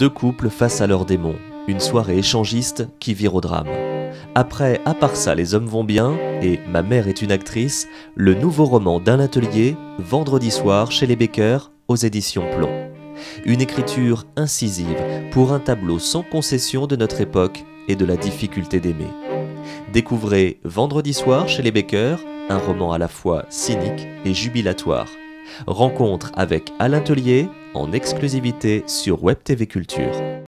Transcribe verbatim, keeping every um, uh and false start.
deux couples face à leurs démons. Une soirée échangiste qui vire au drame. Après À part ça les hommes vont bien et Ma mère est une actrice, le nouveau roman d'Alain Teulié, Vendredi soir chez les Becker, aux éditions Plon. Une écriture incisive pour un tableau sans concession de notre époque et de la difficulté d'aimer. Découvrez Vendredi soir chez les Becker, un roman à la fois cynique et jubilatoire. Rencontre avec Alain Teulié en exclusivité sur Web T V Culture.